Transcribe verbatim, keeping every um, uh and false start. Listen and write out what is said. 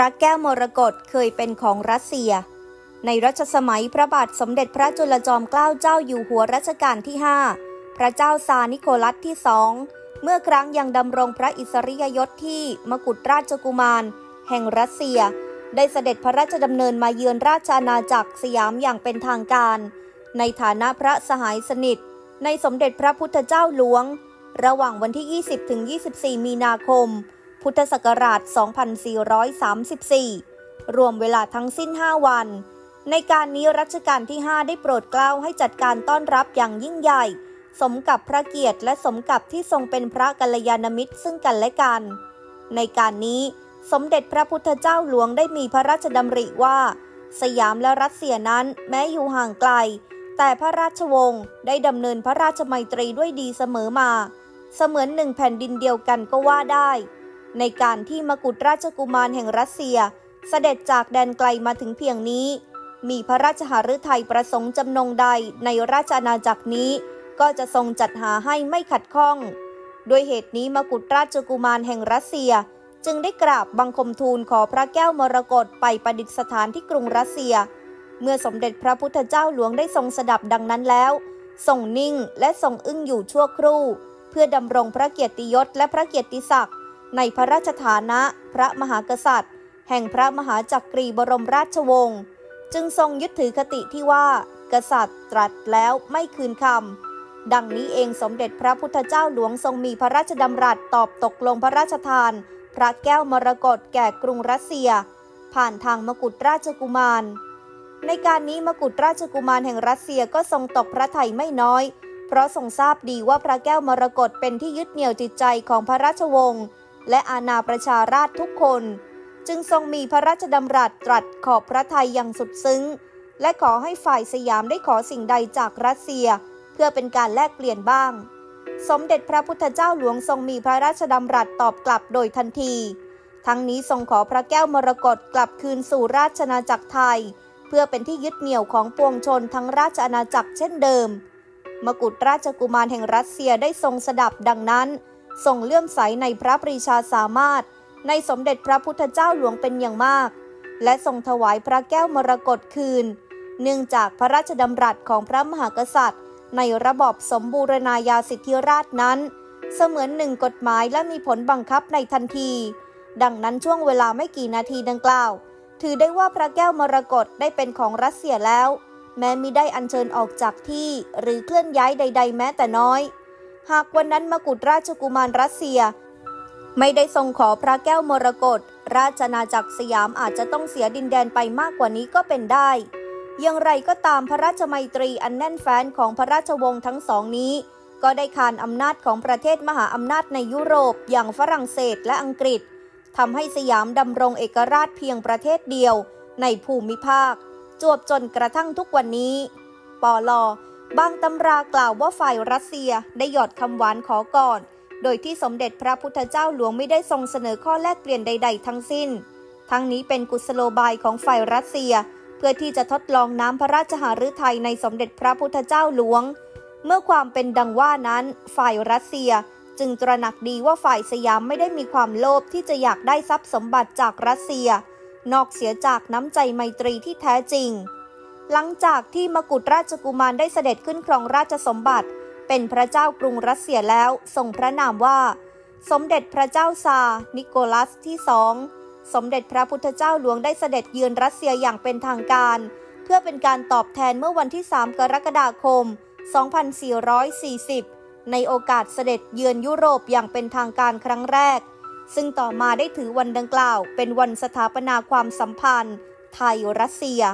พระแก้วมรกตเคยเป็นของรัสเซียในรัชสมัยพระบาทสมเด็จพระจุลจอมเกล้าเจ้าอยู่หัวรัชกาลที่ห้าพระเจ้าซาร์นิโคลัสที่สองเมื่อครั้งยังดำรงพระอิสริยยศที่มกุฎราชกุมารแห่งรัสเซียได้เสด็จพระราชดำเนินมาเยือนราชอาณาจักรสยามอย่างเป็นทางการในฐานะพระสหายสนิทในสมเด็จพระพุทธเจ้าหลวงระหว่างวันที่ ยี่สิบถึงยี่สิบสี่ มีนาคมพุทธศักราช สองพันสี่ร้อยสามสิบสี่ รวมเวลาทั้งสิ้น ห้า วันในการนี้รัชกาลที่ ห้า ได้โปรดเกล้าให้จัดการต้อนรับอย่างยิ่งใหญ่สมกับพระเกียรติและสมกับที่ทรงเป็นพระกัลยาณมิตรซึ่งกันและกันในการนี้สมเด็จพระพุทธเจ้าหลวงได้มีพระราชดำริว่าสยามและรัสเซียนั้นแม้อยู่ห่างไกลแต่พระราชวงศ์ได้ดำเนินพระราชมัยตรีด้วยดีเสมอมาเสมือนหนึ่งแผ่นดินเดียวกันก็ว่าได้ในการที่มกุฎราชกุมารแห่งรัสเซียเสด็จจากแดนไกลมาถึงเพียงนี้มีพระราชหฤทัยประสงค์จำนงใดในราชอาณาจักรนี้ก็จะทรงจัดหาให้ไม่ขัดข้องด้วยเหตุนี้มกุฎราชกุมารแห่งรัสเซียจึงได้กราบบังคมทูลขอพระแก้วมรกตไปประดิษฐานที่กรุงรัสเซียเมื่อสมเด็จพระพุทธเจ้าหลวงได้ทรงสดับดังนั้นแล้วทรงนิ่งและทรงอึ้งอยู่ชั่วครู่เพื่อดำรงพระเกียรติยศและพระเกียรติศักดิ์ในพระราชฐานะพระมหากษัตริย์แห่งพระมหาจักรีบรมราชวงศ์จึงทรงยึดถือคติที่ว่ากษัตริย์ตรัสแล้วไม่คืนคำดังนี้เองสมเด็จพระพุทธเจ้าหลวงทรงมีพระราชดำรัสตอบตกลงพระราชทานพระแก้วมรกตแก่กรุงรัสเซียผ่านทางมกุฎราชกุมารในการนี้มกุฎราชกุมารแห่งรัสเซียก็ทรงตกพระทัยไม่น้อยเพราะทรงทราบดีว่าพระแก้วมรกตเป็นที่ยึดเหนี่ยวจิตใจของพระราชวงศ์และอาณาประชาราษฎร์ทุกคนจึงทรงมีพระราชดำรัสตรัสขอบพระทัยอย่างสุดซึ้งและขอให้ฝ่ายสยามได้ขอสิ่งใดจากรัสเซียเพื่อเป็นการแลกเปลี่ยนบ้างสมเด็จพระพุทธเจ้าหลวงทรงมีพระราชดำรัสตอบกลับโดยทันทีทั้งนี้ทรงขอพระแก้วมรกตกลับคืนสู่ราชอาณาจักรไทยเพื่อเป็นที่ยึดเหนี่ยวของปวงชนทั้งราชอาณาจักรเช่นเดิมมกุฎราชกุมารแห่งรัสเซียได้ทรงสดับดังนั้นทรงเลื่อมใสในพระปรีชาสามารถในสมเด็จพระพุทธเจ้าหลวงเป็นอย่างมากและทรงถวายพระแก้วมรกตคืนเนื่องจากพระราชดำรัสของพระมหากษัตริย์ในระบอบสมบูรณาญาสิทธิราชนั้นเสมือนหนึ่งกฎหมายและมีผลบังคับในทันทีดังนั้นช่วงเวลาไม่กี่นาทีดังกล่าวถือได้ว่าพระแก้วมรกตได้เป็นของรัสเซียแล้วแม้มิได้อัญเชิญออกจากที่หรือเคลื่อนย้ายใดๆแม้แต่น้อยหากวันนั้นมกุฎราชกุมารรัสเซียไม่ได้ทรงขอพระแก้วมรกตราชอาณาจักรสยามอาจจะต้องเสียดินแดนไปมากกว่านี้ก็เป็นได้อย่างไรก็ตามพระราชไมตรีอันแน่นแฟ้นของพระราชวงศ์ทั้งสองนี้ก็ได้คานอำนาจของประเทศมหาอำนาจในยุโรปอย่างฝรั่งเศสและอังกฤษทำให้สยามดำรงเอกราชเพียงประเทศเดียวในภูมิภาคจวบจนกระทั่งทุกวันนี้ปล.บางตำรากล่าวว่าฝ่ายรัสเซียได้หยอดคำหวานขอก่อนโดยที่สมเด็จพระพุทธเจ้าหลวงไม่ได้ทรงเสนอข้อแลกเปลี่ยนใดๆทั้งสิ้นทั้งนี้เป็นกุศโลบายของฝ่ายรัสเซียเพื่อที่จะทดลองน้ำพระราชหฤทัยในสมเด็จพระพุทธเจ้าหลวงเมื่อความเป็นดังว่านั้นฝ่ายรัสเซียจึงตระหนักดีว่าฝ่ายสยามไม่ได้มีความโลภที่จะอยากได้ทรัพย์สมบัติจากรัสเซียนอกเสียจากน้ำใจไมตรีที่แท้จริงหลังจากที่มกุฎราชกุมารได้เสด็จขึ้นครองราชสมบัติเป็นพระเจ้ากรุงรัสเซียแล้วทรงพระนามว่าสมเด็จพระเจ้าซาร์นิโคลัสที่สองสมเด็จพระพุทธเจ้าหลวงได้เสด็จเยือนรัสเซียอย่างเป็นทางการเพื่อเป็นการตอบแทนเมื่อวันที่สามกรกฎาคมสองพันสี่ร้อยสี่สิบในโอกาสเสด็จเยือนยุโรปอย่างเป็นทางการครั้งแรกซึ่งต่อมาได้ถือวันดังกล่าวเป็นวันสถาปนาความสัมพันธ์ไทยรัสเซีย